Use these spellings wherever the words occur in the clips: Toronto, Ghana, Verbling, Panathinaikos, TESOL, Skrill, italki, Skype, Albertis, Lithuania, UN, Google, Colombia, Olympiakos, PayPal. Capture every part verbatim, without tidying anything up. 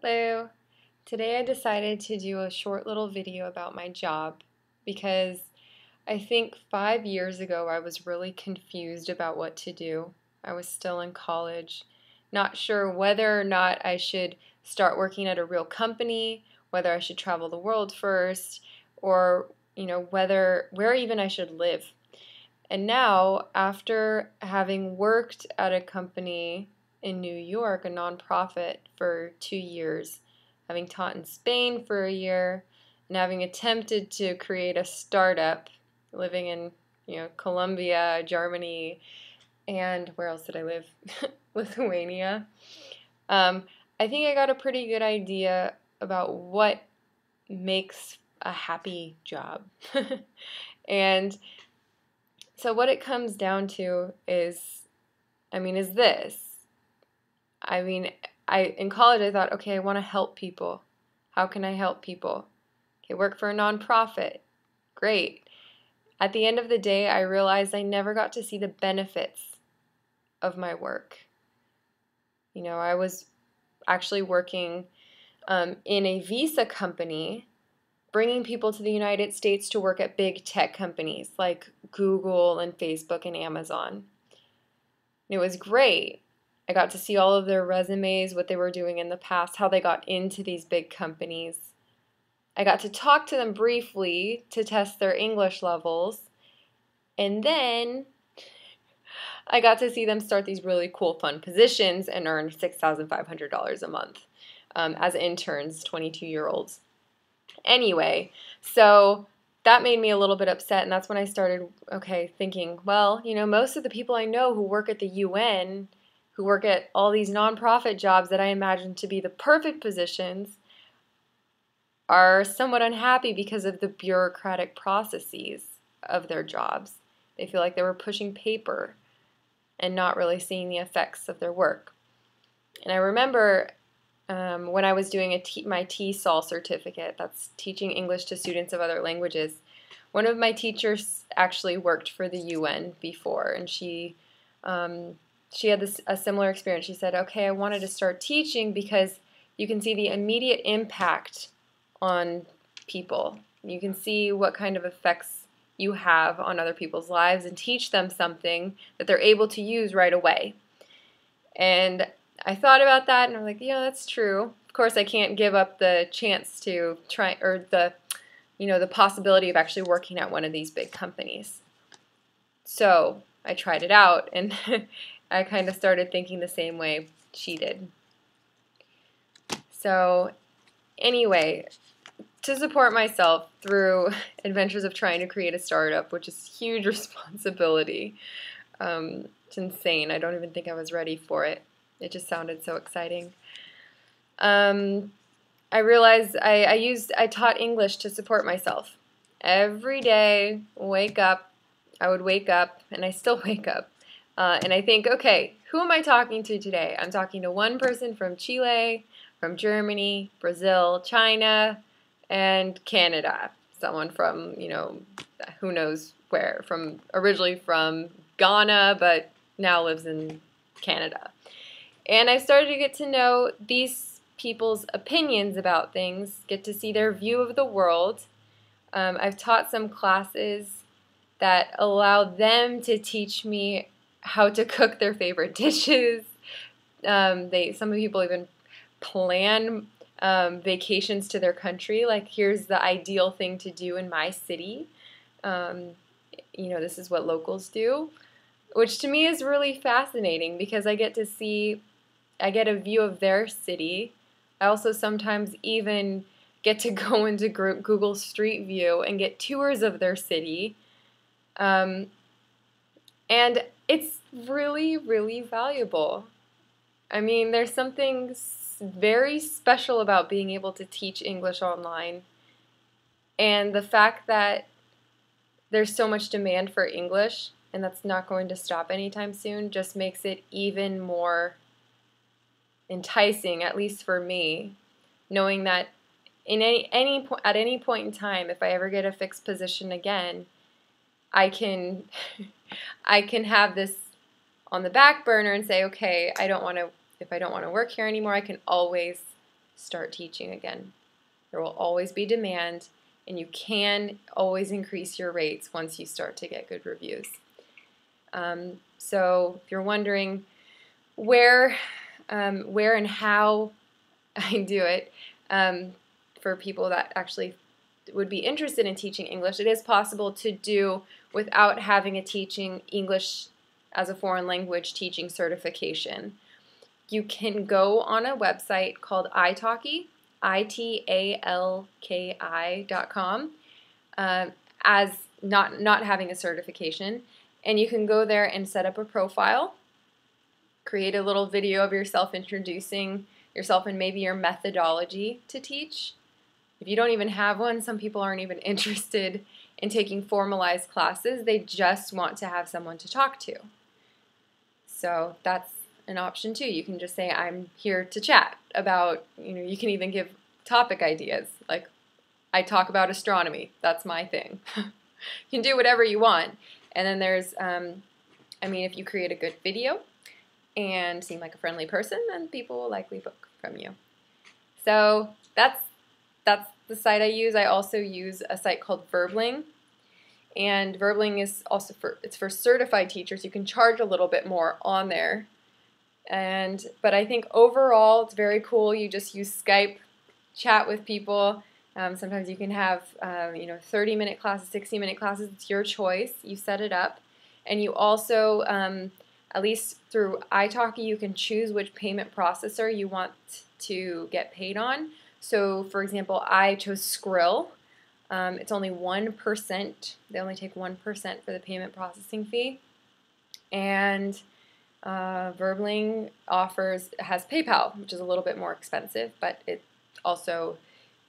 Hello! Today I decided to do a short little video about my job because I think five years ago I was really confused about what to do. I was still in college, not sure whether or not I should start working at a real company, whether I should travel the world first, or you know, whether where even I should live. And now, after having worked at a company in New York, a nonprofit, for two years, having taught in Spain for a year, and having attempted to create a startup, living in you know Colombia, Germany, and where else did I live? Lithuania. Um, I think I got a pretty good idea about what makes a happy job. And so what it comes down to is, I mean, is this. I mean, I in college I thought, okay, I want to help people. How can I help people? Okay, work for a nonprofit. Great. At the end of the day, I realized I never got to see the benefits of my work. You know, I was actually working um, in a visa company, bringing people to the United States to work at big tech companies like Google and Facebook and Amazon. And it was great. I got to see all of their resumes, what they were doing in the past, how they got into these big companies. I got to talk to them briefly to test their English levels, and then I got to see them start these really cool, fun positions and earn six thousand five hundred dollars a month um, as interns, twenty-two-year-olds. Anyway, so that made me a little bit upset, and that's when I started, okay, thinking, well, you know, most of the people I know who work at the U N, who work at all these nonprofit jobs that I imagine to be the perfect positions, are somewhat unhappy because of the bureaucratic processes of their jobs. They feel like they were pushing paper and not really seeing the effects of their work. And I remember um, when I was doing a t my TESOL certificate, that's teaching English to students of other languages, one of my teachers actually worked for the U N before, and she um, She had this, a similar experience. She said, okay, I wanted to start teaching because you can see the immediate impact on people. You can see what kind of effects you have on other people's lives and teach them something that they're able to use right away. And I thought about that, and I'm like, yeah, that's true. Of course, I can't give up the chance to try, or the, you know, the possibility of actually working at one of these big companies. So I tried it out, and I kind of started thinking the same way she did. So anyway, to support myself through adventures of trying to create a startup, which is huge responsibility, um, it's insane. I don't even think I was ready for it. It just sounded so exciting. Um, I realized I, I used, I taught English to support myself. Every day, wake up, I would wake up, and I still wake up. Uh, and I think, okay, who am I talking to today? I'm talking to one person from Chile, from Germany, Brazil, China, and Canada. Someone from, you know, who knows where, from originally from Ghana, but now lives in Canada. And I started to get to know these people's opinions about things, get to see their view of the world. Um, I've taught some classes that allow them to teach me how to cook their favorite dishes. Um, they some people even plan um, vacations to their country. Like, here's the ideal thing to do in my city. Um, you know, this is what locals do, which to me is really fascinating because I get to see, I get a view of their city. I also sometimes even get to go into Google Street View and get tours of their city. Um, and it's really, really valuable. I mean, there's something very special about being able to teach English online, and the fact that there's so much demand for English, and that's not going to stop anytime soon, just makes it even more enticing, at least for me, knowing that in any, any po- at any point in time, if I ever get a fixed position again, I can I can have this on the back burner and say, okay, I don't want to if I don't want to work here anymore, I can always start teaching again. There will always be demand, and you can always increase your rates once you start to get good reviews. Um, so if you're wondering where, um, where and how I do it, um, for people that actually would be interested in teaching English, it is possible to do without having a teaching English as a foreign language teaching certification. You can go on a website called italki, I T A L K I dot com, uh, as not, not having a certification, and you can go there and set up a profile, create a little video of yourself introducing yourself and maybe your methodology to teach. If you don't even have one, some people aren't even interested in taking formalized classes. They just want to have someone to talk to. So that's an option too. You can just say, I'm here to chat about, you know, you can even give topic ideas. Like, I talk about astronomy. That's my thing. You can do whatever you want. And then there's, um, I mean, if you create a good video and seem like a friendly person, then people will likely book from you. So that's That's the site I use. I also use a site called Verbling, and Verbling is also for, it's for certified teachers. You can charge a little bit more on there, and but I think overall it's very cool. You just use Skype, chat with people. Um, sometimes you can have um, you know thirty minute classes, sixty minute classes. It's your choice. You set it up, and you also um, at least through italki you can choose which payment processor you want to get paid on. So, for example, I chose Skrill. Um, it's only one percent. They only take one percent for the payment processing fee. And uh, Verbling offers, has PayPal, which is a little bit more expensive, but it also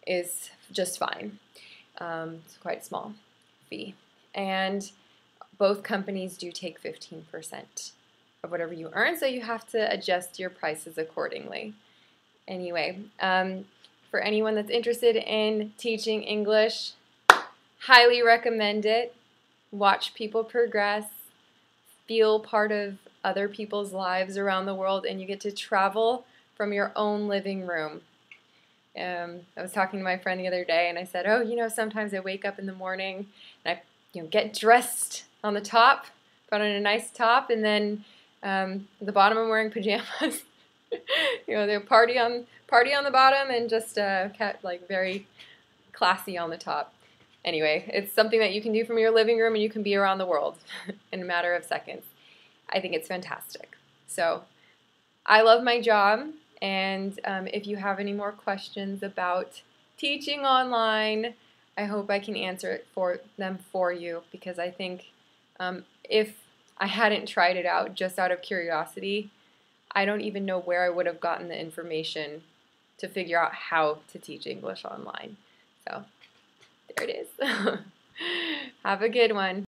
is just fine. Um, it's quite a small fee. And both companies do take fifteen percent of whatever you earn, so you have to adjust your prices accordingly. Anyway, um, for anyone that's interested in teaching English, highly recommend it. Watch people progress, feel part of other people's lives around the world, and you get to travel from your own living room. Um, I was talking to my friend the other day, and I said, oh, you know, sometimes I wake up in the morning, and I you know, get dressed on the top, put on a nice top, and then um, at the bottom I'm wearing pajamas. You know, they're party on party on the bottom and just uh, kept like very classy on the top. Anyway, it's something that you can do from your living room, and you can be around the world in a matter of seconds. I think it's fantastic. So I love my job, and um, if you have any more questions about teaching online, I hope I can answer it for them for you, because I think um, if I hadn't tried it out just out of curiosity, I don't even know where I would have gotten the information to figure out how to teach English online. So there it is. Have a good one.